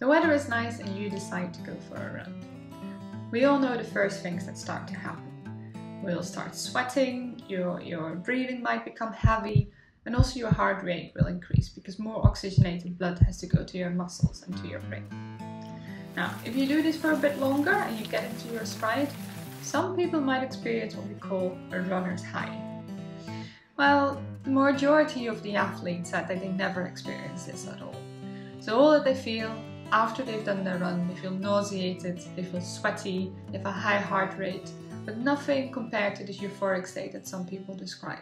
The weather is nice and you decide to go for a run. We all know the first things that start to happen. We'll start sweating, your breathing might become heavy, and also your heart rate will increase because more oxygenated blood has to go to your muscles and to your brain. Now, if you do this for a bit longer and you get into your stride, some people might experience what we call a runner's high. Well, the majority of the athletes said that they never experience this at all. So all that they feel after they've done their run, they feel nauseated, they feel sweaty, they have a high heart rate, but nothing compared to the euphoric state that some people describe.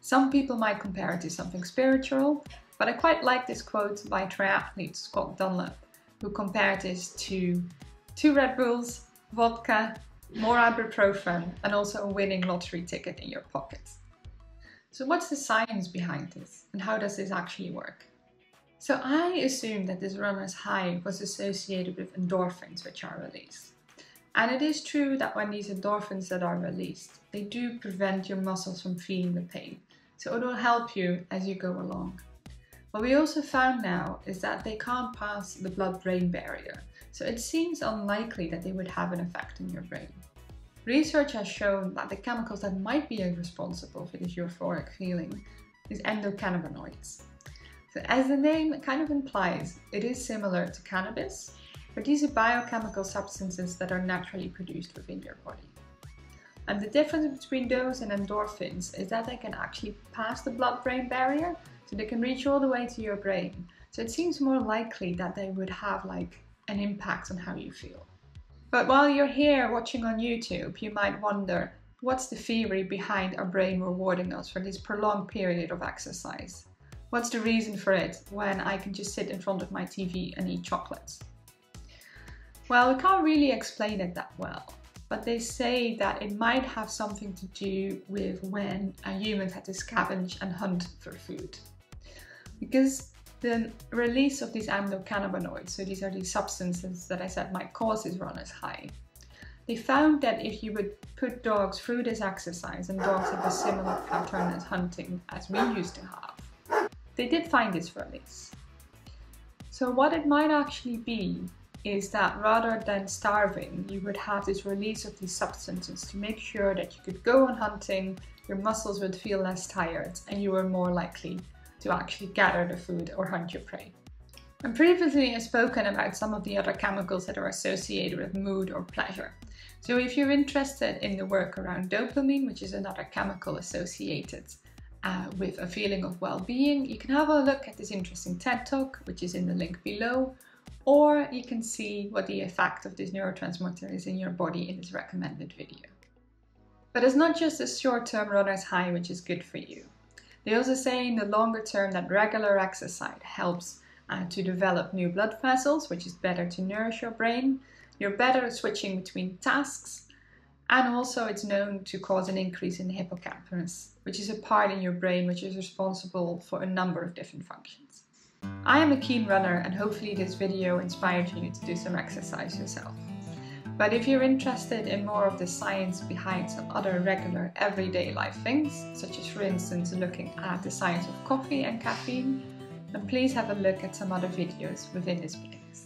Some people might compare it to something spiritual, but I quite like this quote by triathlete Scott Dunlop, who compared this to 2 Red Bulls, vodka, more ibuprofen, and also a winning lottery ticket in your pocket. So what's the science behind this, and how does this actually work? So I assumed that this runner's high was associated with endorphins which are released. And it is true that when these endorphins that are released, they do prevent your muscles from feeling the pain. So it will help you as you go along. What we also found now is that they can't pass the blood-brain barrier. So it seems unlikely that they would have an effect on your brain. Research has shown that the chemicals that might be responsible for this euphoric feeling is endocannabinoids. So as the name kind of implies, it is similar to cannabis, but these are biochemical substances that are naturally produced within your body. And the difference between those and endorphins is that they can actually pass the blood-brain barrier, so they can reach all the way to your brain. So it seems more likely that they would have like an impact on how you feel. But while you're here watching on YouTube, you might wonder, what's the theory behind our brain rewarding us for this prolonged period of exercise? What's the reason for it when I can just sit in front of my TV and eat chocolates? Well, we can't really explain it that well, but they say that it might have something to do with when humans had to scavenge and hunt for food. Because the release of these endocannabinoids, so these are these substances that I said might cause this runner's high, they found that if you would put dogs through this exercise, and dogs have a similar pattern as hunting as we used to have, they did find this release. So what it might actually be is that rather than starving, you would have this release of these substances to make sure that you could go on hunting, your muscles would feel less tired, and you were more likely to actually gather the food or hunt your prey. And previously I've spoken about some of the other chemicals that are associated with mood or pleasure. So if you're interested in the work around dopamine, which is another chemical associated with a feeling of well-being, you can have a look at this interesting TED Talk, which is in the link below, or you can see what the effect of this neurotransmitter is in your body in this recommended video. But it's not just a short-term runner's high which is good for you. They also say in the longer term that regular exercise helps to develop new blood vessels, which is better to nourish your brain. You're better at switching between tasks. And also it's known to cause an increase in the hippocampus, which is a part in your brain which is responsible for a number of different functions. I am a keen runner, and hopefully this video inspired you to do some exercise yourself. But if you're interested in more of the science behind some other regular everyday life things, such as for instance looking at the science of coffee and caffeine, then please have a look at some other videos within this playlist.